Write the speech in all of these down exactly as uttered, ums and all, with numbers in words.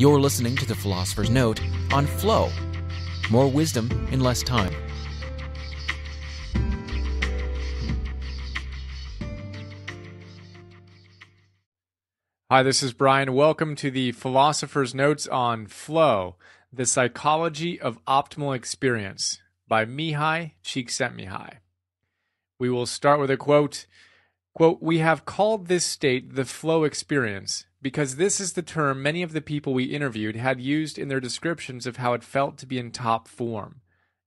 You're listening to The Philosopher's Note on Flow. More wisdom in less time. Hi, this is Brian. Welcome to The Philosopher's Notes on Flow, The Psychology of Optimal Experience by Mihaly Csikszentmihalyi. We will start with a quote. Quote, "We have called this state the flow experience because this is the term many of the people we interviewed had used in their descriptions of how it felt to be in top form.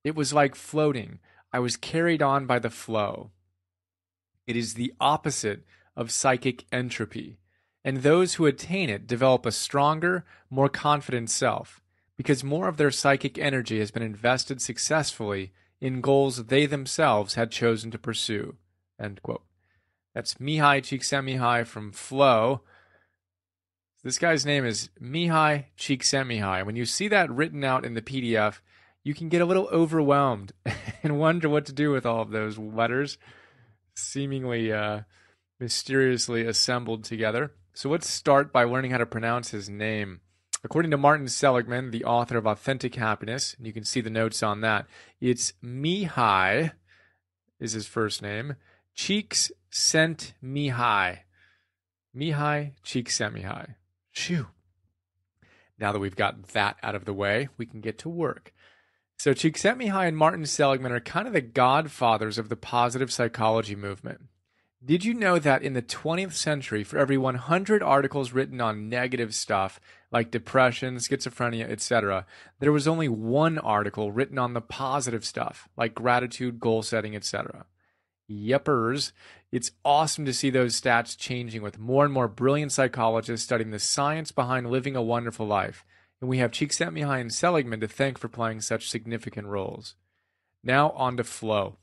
It was like floating. I was carried on by the flow. It is the opposite of psychic entropy, and those who attain it develop a stronger, more confident self because more of their psychic energy has been invested successfully in goals they themselves had chosen to pursue." End quote. That's Mihaly Csikszentmihalyi from Flow. This guy's name is Mihaly Csikszentmihalyi. When you see that written out in the P D F, you can get a little overwhelmed and wonder what to do with all of those letters seemingly uh, mysteriously assembled together. So let's start by learning how to pronounce his name. According to Martin Seligman, the author of Authentic Happiness, and you can see the notes on that, it's Mihaly is his first name, Csikszentmihalyi. Mihaly Csikszentmihalyi. Shoo. Now that we've got that out of the way, we can get to work. So Csikszentmihalyi and Martin Seligman are kind of the godfathers of the positive psychology movement. Did you know that in the twentieth century, for every one hundred articles written on negative stuff like depression, schizophrenia, et cetera, there was only one article written on the positive stuff like gratitude, goal setting, et cetera? Yepers. It's awesome to see those stats changing with more and more brilliant psychologists studying the science behind living a wonderful life. And we have Csikszentmihalyi and Seligman to thank for playing such significant roles. Now on to Flow.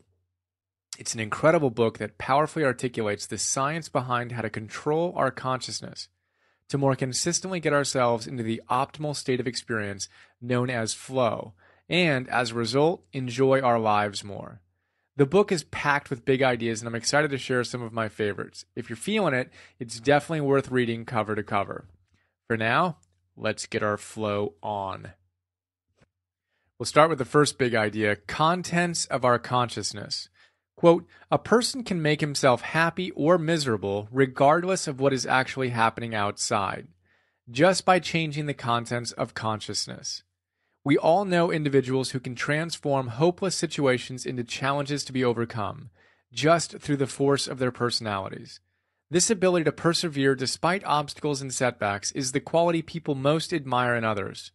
It's an incredible book that powerfully articulates the science behind how to control our consciousness to more consistently get ourselves into the optimal state of experience known as flow, and as a result, enjoy our lives more. The book is packed with big ideas, and I'm excited to share some of my favorites. If you're feeling it, it's definitely worth reading cover to cover. For now, let's get our flow on. We'll start with the first big idea, contents of our consciousness. Quote, "A person can make himself happy or miserable regardless of what is actually happening outside, just by changing the contents of consciousness. We all know individuals who can transform hopeless situations into challenges to be overcome, just through the force of their personalities. This ability to persevere despite obstacles and setbacks is the quality people most admire in others.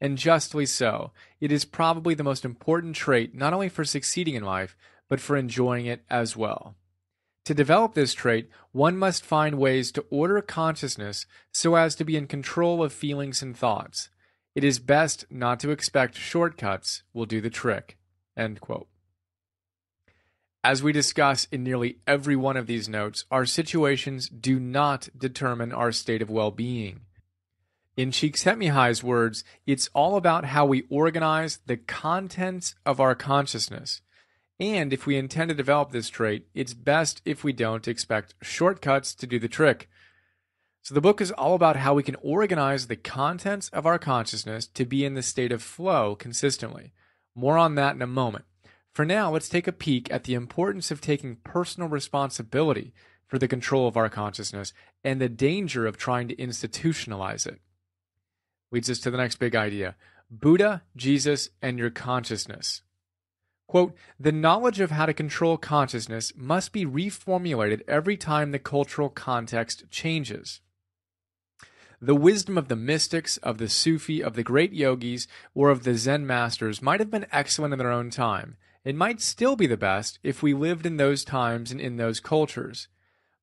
And justly so, it is probably the most important trait not only for succeeding in life, but for enjoying it as well. To develop this trait, one must find ways to order consciousness so as to be in control of feelings and thoughts. It is best not to expect shortcuts will do the trick." End quote. As we discuss in nearly every one of these notes, our situations do not determine our state of well-being. In Csikszentmihalyi's words, it's all about how we organize the contents of our consciousness. And if we intend to develop this trait, it's best if we don't expect shortcuts to do the trick. So the book is all about how we can organize the contents of our consciousness to be in the state of flow consistently. More on that in a moment. For now, let's take a peek at the importance of taking personal responsibility for the control of our consciousness and the danger of trying to institutionalize it. Leads us to the next big idea, Buddha, Jesus, and your consciousness. Quote, "The knowledge of how to control consciousness must be reformulated every time the cultural context changes. The wisdom of the mystics, of the Sufi, of the great yogis, or of the Zen masters might have been excellent in their own time. It might still be the best if we lived in those times and in those cultures.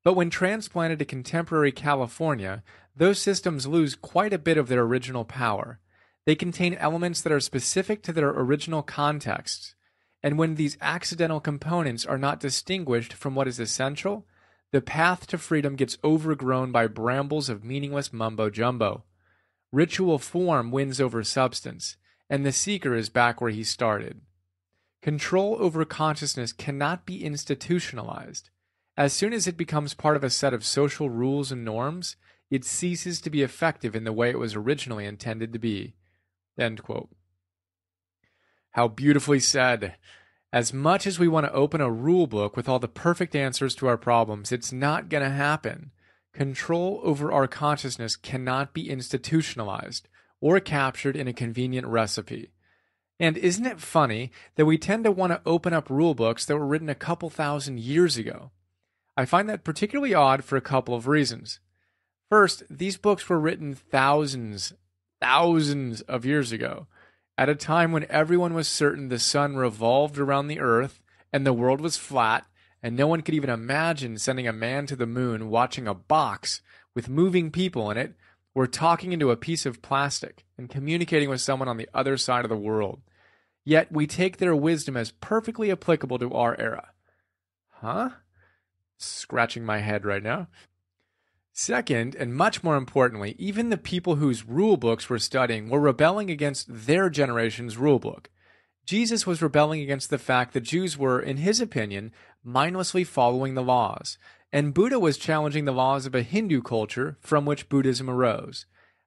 But when transplanted to contemporary California, those systems lose quite a bit of their original power. They contain elements that are specific to their original contexts. And when these accidental components are not distinguished from what is essential, the path to freedom gets overgrown by brambles of meaningless mumbo-jumbo. Ritual form wins over substance, and the seeker is back where he started. Control over consciousness cannot be institutionalized. As soon as it becomes part of a set of social rules and norms, it ceases to be effective in the way it was originally intended to be." End quote. How beautifully said. As much as we want to open a rule book with all the perfect answers to our problems, it's not going to happen. Control over our consciousness cannot be institutionalized or captured in a convenient recipe. And isn't it funny that we tend to want to open up rule books that were written a couple thousand years ago? I find that particularly odd for a couple of reasons. First, these books were written thousands, thousands of years ago, at a time when everyone was certain the sun revolved around the earth and the world was flat, and no one could even imagine sending a man to the moon watching a box with moving people in it or talking into a piece of plastic and communicating with someone on the other side of the world. Yet we take their wisdom as perfectly applicable to our era. Huh? Scratching my head right now. Second, and much more importantly, even the people whose rule books we're studying were rebelling against their generation's rule book. Jesus was rebelling against the fact that Jews were, in his opinion, mindlessly following the laws, and Buddha was challenging the laws of a Hindu culture from which Buddhism arose.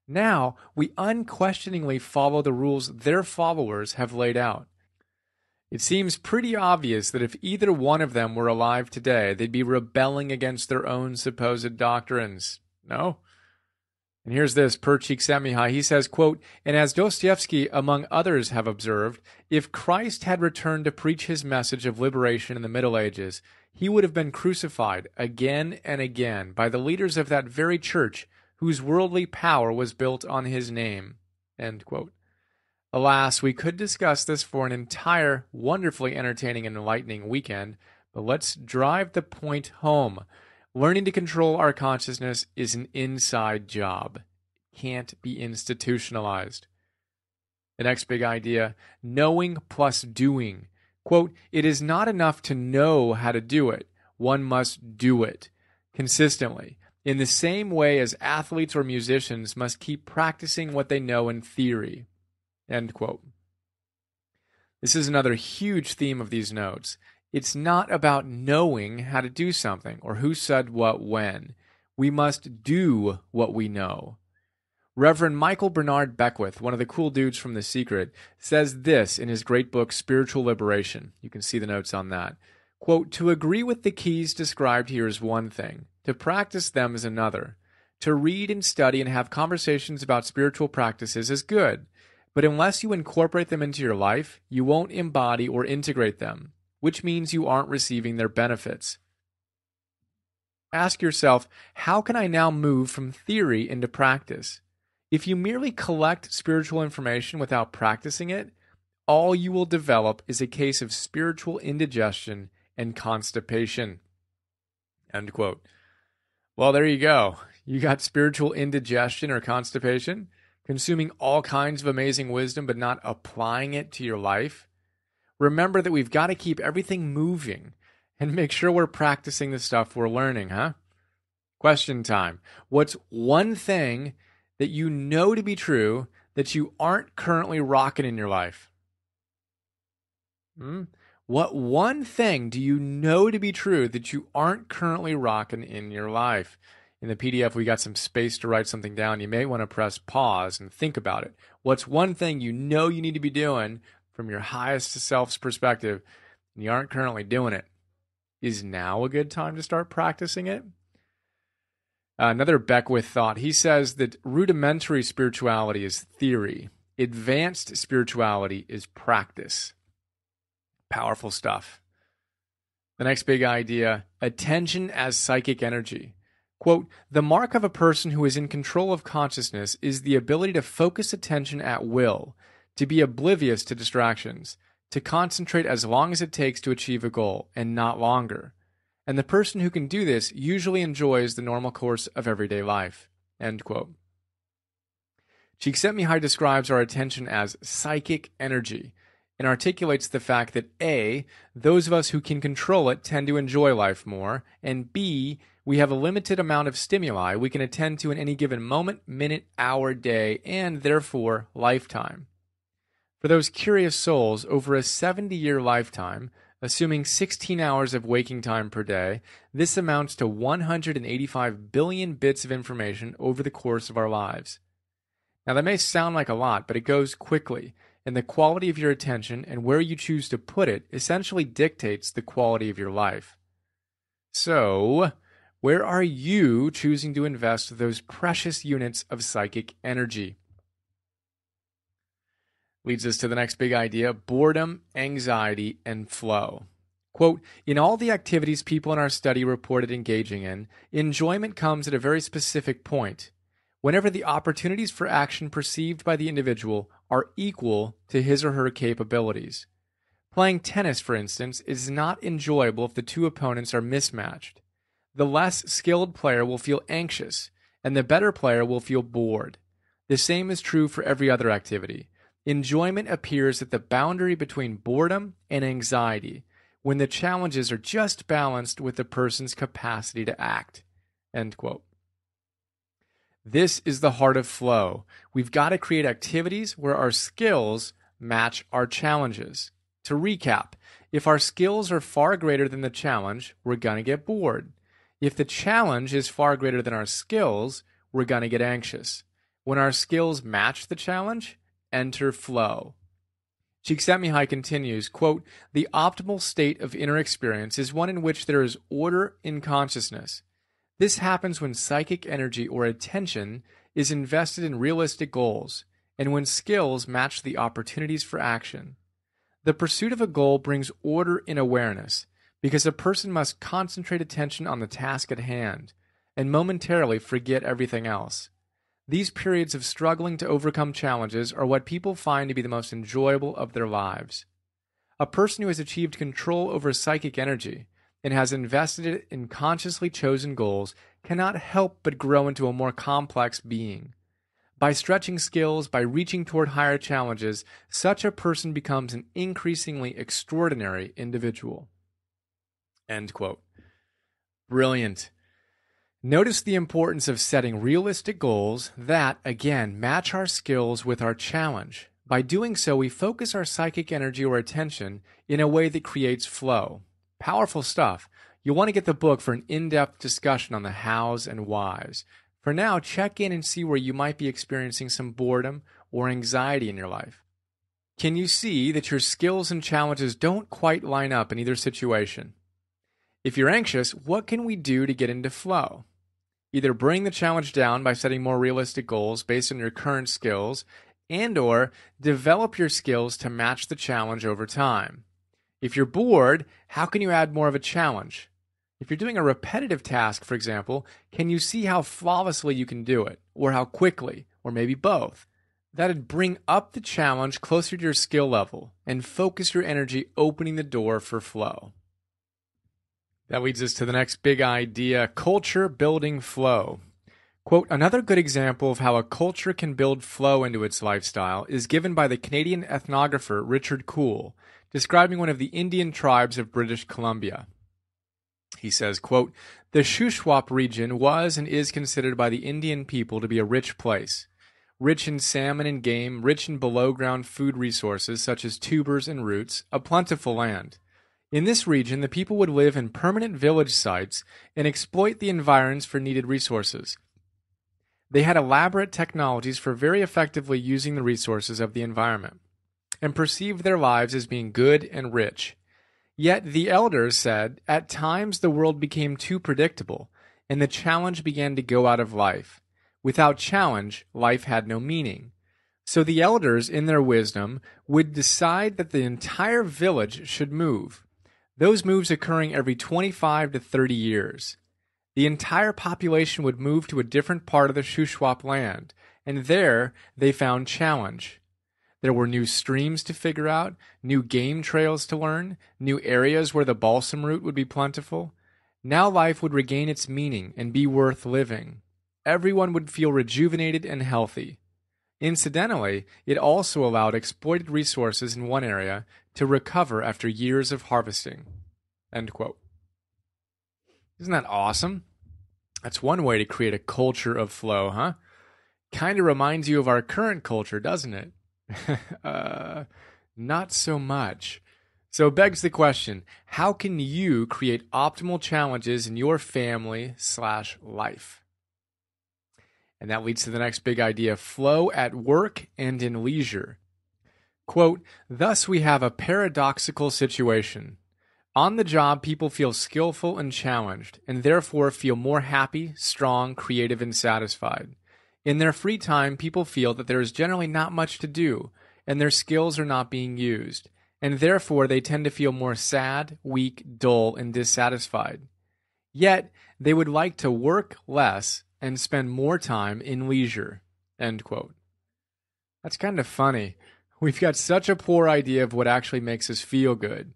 Now, we unquestioningly follow the rules their followers have laid out. It seems pretty obvious that if either one of them were alive today, they'd be rebelling against their own supposed doctrines. No? And here's this, per Csikszentmihalyi, he says, quote, "And as Dostoevsky, among others, have observed, if Christ had returned to preach his message of liberation in the Middle Ages, he would have been crucified again and again by the leaders of that very church whose worldly power was built on his name." End quote. Alas, we could discuss this for an entire wonderfully entertaining and enlightening weekend, but let's drive the point home. Learning to control our consciousness is an inside job. It can't be institutionalized. The next big idea, knowing plus doing. Quote, "It is not enough to know how to do it. One must do it consistently, in the same way as athletes or musicians must keep practicing what they know in theory." End quote. This is another huge theme of these notes. It's not about knowing how to do something or who said what when. We must do what we know. Reverend Michael Bernard Beckwith, one of the cool dudes from The Secret, says this in his great book, Spiritual Liberation. You can see the notes on that. Quote, "To agree with the keys described here is one thing. To practice them is another. To read and study and have conversations about spiritual practices is good. But unless you incorporate them into your life, you won't embody or integrate them, which means you aren't receiving their benefits. Ask yourself, how can I now move from theory into practice? If you merely collect spiritual information without practicing it, all you will develop is a case of spiritual indigestion and constipation." End quote. Well, there you go. You got spiritual indigestion or constipation? Consuming all kinds of amazing wisdom but not applying it to your life? Remember that we've got to keep everything moving and make sure we're practicing the stuff we're learning, huh? Question time. What's one thing that you know to be true that you aren't currently rocking in your life? Hmm? What one thing do you know to be true that you aren't currently rocking in your life? In the P D F, we got some space to write something down. You may want to press pause and think about it. What's one thing you know you need to be doing from your highest self's perspective, and you aren't currently doing it? Is now a good time to start practicing it? Uh, another Beckwith thought. He says that rudimentary spirituality is theory. Advanced spirituality is practice. Powerful stuff. The next big idea, attention as psychic energy. Quote, "The mark of a person who is in control of consciousness is the ability to focus attention at will, to be oblivious to distractions, to concentrate as long as it takes to achieve a goal, and not longer. And the person who can do this usually enjoys the normal course of everyday life." End quote. Csikszentmihalyi describes our attention as psychic energy and articulates the fact that A, those of us who can control it tend to enjoy life more, and B, we have a limited amount of stimuli we can attend to in any given moment, minute, hour, day, and therefore lifetime. For those curious souls, over a seventy-year lifetime, Assuming sixteen hours of waking time per day, this amounts to one hundred eighty-five billion bits of information over the course of our lives. Now, that may sound like a lot, but it goes quickly, and the quality of your attention and where you choose to put it essentially dictates the quality of your life. So, where are you choosing to invest those precious units of psychic energy? Leads us to the next big idea, boredom, anxiety, and flow. Quote, in all the activities people in our study reported engaging in, enjoyment comes at a very specific point, whenever the opportunities for action perceived by the individual are equal to his or her capabilities. Playing tennis, for instance, is not enjoyable if the two opponents are mismatched. The less skilled player will feel anxious, and the better player will feel bored. The same is true for every other activity. Enjoyment appears at the boundary between boredom and anxiety, when the challenges are just balanced with the person's capacity to act. End quote. This is the heart of flow. We've got to create activities where our skills match our challenges. To recap, if our skills are far greater than the challenge, we're going to get bored. If the challenge is far greater than our skills, we're going to get anxious. When our skills match the challenge, enter flow. Csikszentmihalyi continues, quote, the optimal state of inner experience is one in which there is order in consciousness. This happens when psychic energy or attention is invested in realistic goals and when skills match the opportunities for action. The pursuit of a goal brings order in awareness because a person must concentrate attention on the task at hand and momentarily forget everything else. These periods of struggling to overcome challenges are what people find to be the most enjoyable of their lives. A person who has achieved control over psychic energy and has invested it in consciously chosen goals cannot help but grow into a more complex being. By stretching skills, by reaching toward higher challenges, such a person becomes an increasingly extraordinary individual. End quote. Brilliant. Notice the importance of setting realistic goals that, again, match our skills with our challenge. By doing so, we focus our psychic energy or attention in a way that creates flow. Powerful stuff. You'll want to get the book for an in-depth discussion on the hows and whys. For now, check in and see where you might be experiencing some boredom or anxiety in your life. Can you see that your skills and challenges don't quite line up in either situation? If you're anxious, what can we do to get into flow? Either bring the challenge down by setting more realistic goals based on your current skills, and or develop your skills to match the challenge over time. If you're bored, how can you add more of a challenge? If you're doing a repetitive task, for example, can you see how flawlessly you can do it, or how quickly, or maybe both? That'd bring up the challenge closer to your skill level and focus your energy, opening the door for flow. That leads us to the next big idea, culture building flow. Quote, another good example of how a culture can build flow into its lifestyle is given by the Canadian ethnographer Richard Kool, describing one of the Indian tribes of British Columbia. He says, quote, the Shuswap region was and is considered by the Indian people to be a rich place, rich in salmon and game, rich in below-ground food resources such as tubers and roots, a plentiful land. In this region, the people would live in permanent village sites and exploit the environs for needed resources. They had elaborate technologies for very effectively using the resources of the environment and perceived their lives as being good and rich. Yet the elders said, at times the world became too predictable and the challenge began to go out of life. Without challenge, life had no meaning. So the elders, in their wisdom, would decide that the entire village should move. Those moves occurring every twenty-five to thirty years. The entire population would move to a different part of the Shuswap land, and there they found challenge. There were new streams to figure out, new game trails to learn, new areas where the balsam root would be plentiful. Now life would regain its meaning and be worth living. Everyone would feel rejuvenated and healthy. Incidentally, it also allowed exploited resources in one area to recover after years of harvesting. End quote. Isn't that awesome? That's one way to create a culture of flow, huh? Kind of reminds you of our current culture, doesn't it? uh, not so much. So it begs the question, how can you create optimal challenges in your family slash life? And that leads to the next big idea, flow at work and in leisure. Quote, thus we have a paradoxical situation. On the job, people feel skillful and challenged, and therefore feel more happy, strong, creative, and satisfied. In their free time, people feel that there is generally not much to do, and their skills are not being used, and therefore they tend to feel more sad, weak, dull, and dissatisfied. Yet, they would like to work less and spend more time in leisure. End quote. That's kind of funny. We've got such a poor idea of what actually makes us feel good.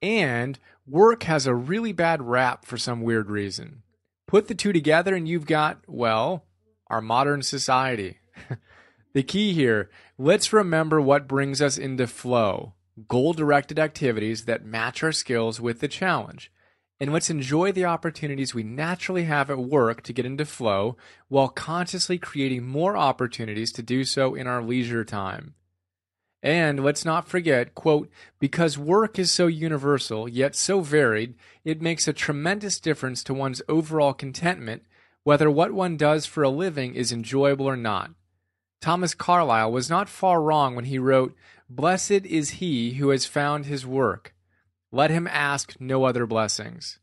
And work has a really bad rap for some weird reason. Put the two together and you've got, well, our modern society. The key here, let's remember what brings us into flow, goal-directed activities that match our skills with the challenge. And let's enjoy the opportunities we naturally have at work to get into flow while consciously creating more opportunities to do so in our leisure time. And let's not forget, quote, because work is so universal, yet so varied, it makes a tremendous difference to one's overall contentment, whether what one does for a living is enjoyable or not. Thomas Carlyle was not far wrong when he wrote, blessed is he who has found his work. Let him ask no other blessings.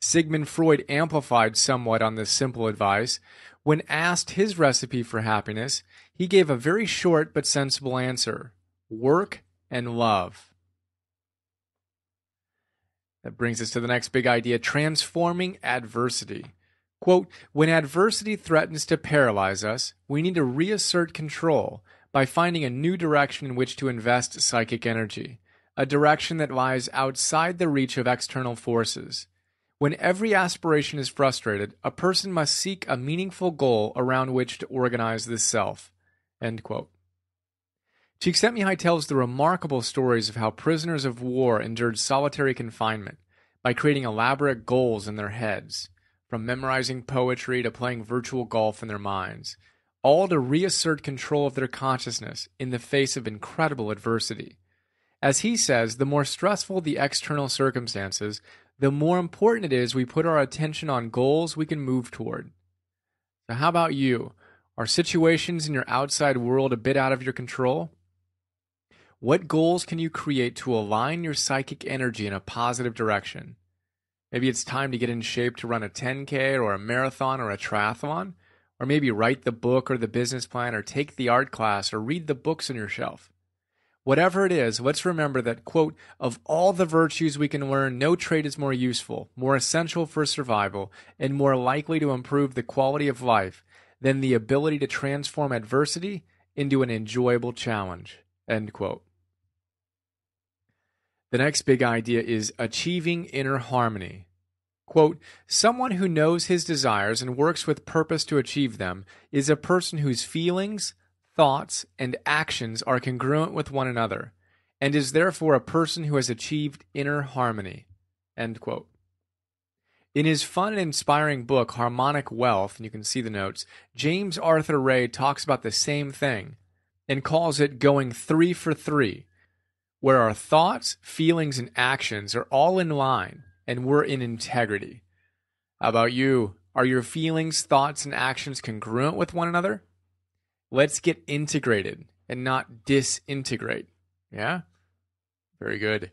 Sigmund Freud amplified somewhat on this simple advice. When asked his recipe for happiness, he gave a very short but sensible answer, work and love. That brings us to the next big idea, transforming adversity. Quote, when adversity threatens to paralyze us, we need to reassert control by finding a new direction in which to invest psychic energy, a direction that lies outside the reach of external forces. When every aspiration is frustrated, a person must seek a meaningful goal around which to organize the self. End quote. Csikszentmihalyi tells the remarkable stories of how prisoners of war endured solitary confinement by creating elaborate goals in their heads, from memorizing poetry to playing virtual golf in their minds, all to reassert control of their consciousness in the face of incredible adversity. As he says, the more stressful the external circumstances, the more important it is we put our attention on goals we can move toward. So how about you? Are situations in your outside world a bit out of your control? What goals can you create to align your psychic energy in a positive direction? Maybe it's time to get in shape to run a ten K or a marathon or a triathlon, or maybe write the book or the business plan or take the art class or read the books on your shelf. Whatever it is, let's remember that, quote, of all the virtues we can learn, no trait is more useful, more essential for survival, and more likely to improve the quality of life than the ability to transform adversity into an enjoyable challenge, end quote. The next big idea is achieving inner harmony. Quote, someone who knows his desires and works with purpose to achieve them is a person whose feelings, thoughts, and actions are congruent with one another, and is therefore a person who has achieved inner harmony, end quote. In his fun and inspiring book, Harmonic Wealth, and you can see the notes, James Arthur Ray talks about the same thing and calls it going three for three, where our thoughts, feelings, and actions are all in line and we're in integrity. How about you? Are your feelings, thoughts, and actions congruent with one another? Let's get integrated and not disintegrate. Yeah? Very good.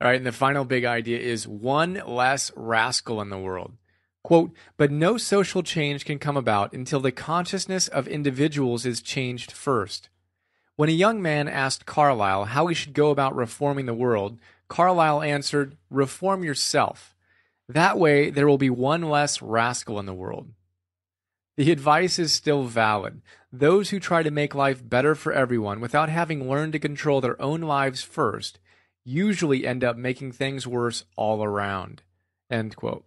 All right, and the final big idea is one less rascal in the world. Quote, but no social change can come about until the consciousness of individuals is changed first. When a young man asked Carlyle how he should go about reforming the world, Carlyle answered, reform yourself. That way there will be one less rascal in the world. The advice is still valid. Those who try to make life better for everyone without having learned to control their own lives first usually end up making things worse all around, end quote.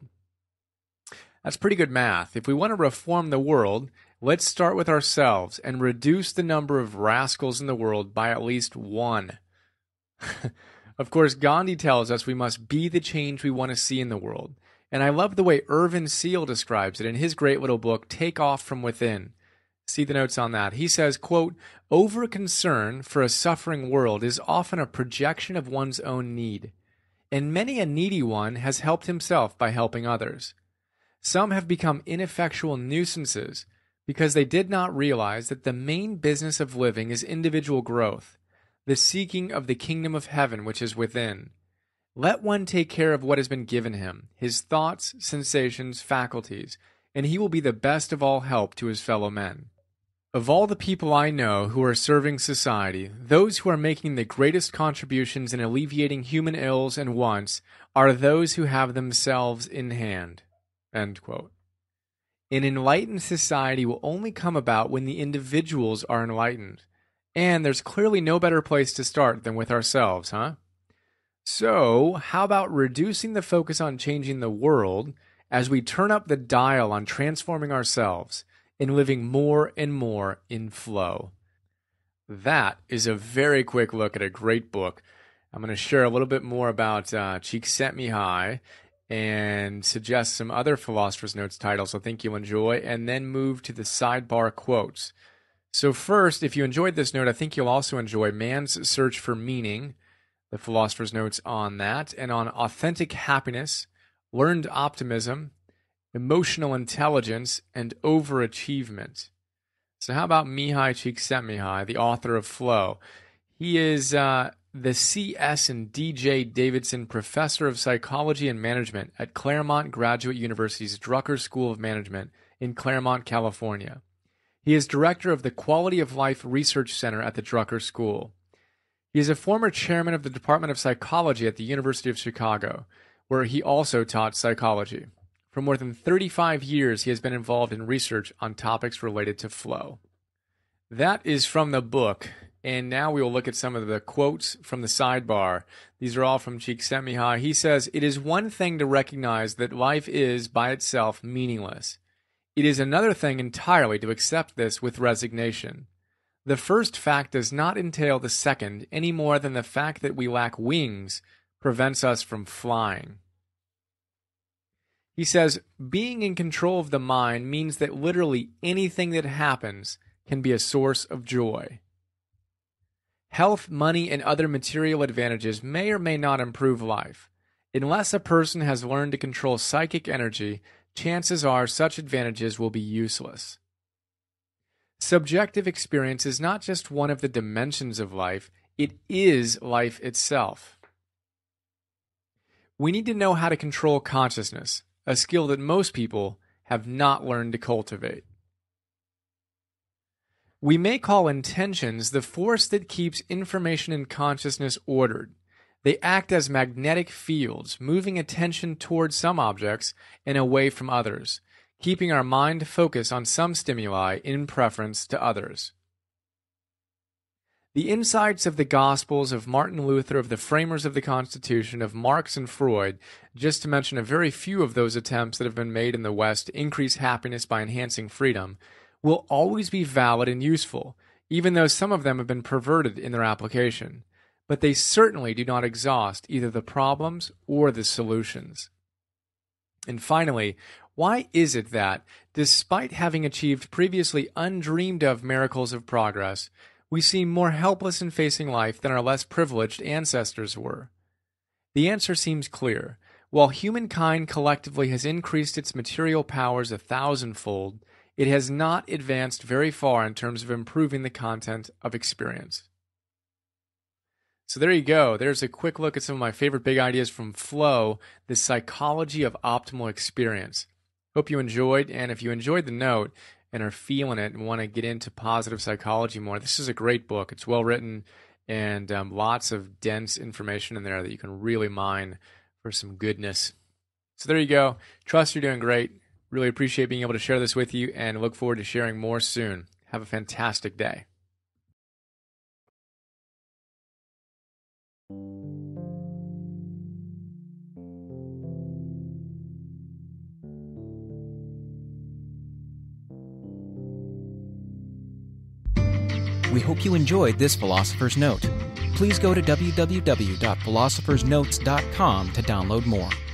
That's pretty good math. If we want to reform the world, let's start with ourselves and reduce the number of rascals in the world by at least one. Of course, Gandhi tells us we must be the change we want to see in the world. And I love the way Irvin Seal describes it in his great little book, Take Off From Within, See the notes on that. He says, quote, "Over-concern for a suffering world is often a projection of one's own need, and many a needy one has helped himself by helping others. Some have become ineffectual nuisances because they did not realize that the main business of living is individual growth, the seeking of the kingdom of heaven which is within. Let one take care of what has been given him, his thoughts, sensations, faculties, and he will be the best of all help to his fellow men. Of all the people I know who are serving society, those who are making the greatest contributions in alleviating human ills and wants are those who have themselves in hand." End quote. An enlightened society will only come about when the individuals are enlightened. And there's clearly no better place to start than with ourselves, huh? So, how about reducing the focus on changing the world as we turn up the dial on transforming ourselves in living more and more in flow? That is a very quick look at a great book. I'm going to share a little bit more about uh, Csikszentmihalyi and suggest some other Philosopher's Notes titles I think you'll enjoy, and then move to the sidebar quotes. So first, if you enjoyed this note, I think you'll also enjoy Man's Search for Meaning, the Philosopher's Notes on that, and on authentic happiness, learned optimism, emotional intelligence, and overachievement. So how about Mihaly Csikszentmihalyi, the author of Flow? He is uh, the C S and D J Davidson Professor of Psychology and Management at Claremont Graduate University's Drucker School of Management in Claremont, California. He is director of the Quality of Life Research Center at the Drucker School. He is a former chairman of the Department of Psychology at the University of Chicago, where he also taught psychology. For more than thirty-five years, he has been involved in research on topics related to flow. That is from the book, and now we will look at some of the quotes from the sidebar. These are all from Csikszentmihalyi. He says, "It is one thing to recognize that life is, by itself, meaningless. It is another thing entirely to accept this with resignation. The first fact does not entail the second any more than the fact that we lack wings prevents us from flying." He says, "Being in control of the mind means that literally anything that happens can be a source of joy. Health, money, and other material advantages may or may not improve life. Unless a person has learned to control psychic energy, chances are such advantages will be useless. Subjective experience is not just one of the dimensions of life, it is life itself. We need to know how to control consciousness, a skill that most people have not learned to cultivate. We may call intentions the force that keeps information and consciousness ordered. They act as magnetic fields, moving attention toward some objects and away from others, keeping our mind focused on some stimuli in preference to others. The insights of the Gospels, of Martin Luther, of the framers of the Constitution, of Marx and Freud, just to mention a very few of those attempts that have been made in the West to increase happiness by enhancing freedom, will always be valid and useful, even though some of them have been perverted in their application. But they certainly do not exhaust either the problems or the solutions. And finally, why is it that, despite having achieved previously undreamed-of miracles of progress, we seem more helpless in facing life than our less privileged ancestors were? The answer seems clear. While humankind collectively has increased its material powers a thousandfold, it has not advanced very far in terms of improving the content of experience." So there you go. There's a quick look at some of my favorite big ideas from Flow, The Psychology of Optimal Experience. Hope you enjoyed, and if you enjoyed the note and are feeling it and want to get into positive psychology more, this is a great book. It's well written, and um, lots of dense information in there that you can really mine for some goodness. So there you go. Trust you're doing great. Really appreciate being able to share this with you, and look forward to sharing more soon. Have a fantastic day. We hope you enjoyed this Philosopher's Note. Please go to w w w dot philosophers notes dot com to download more.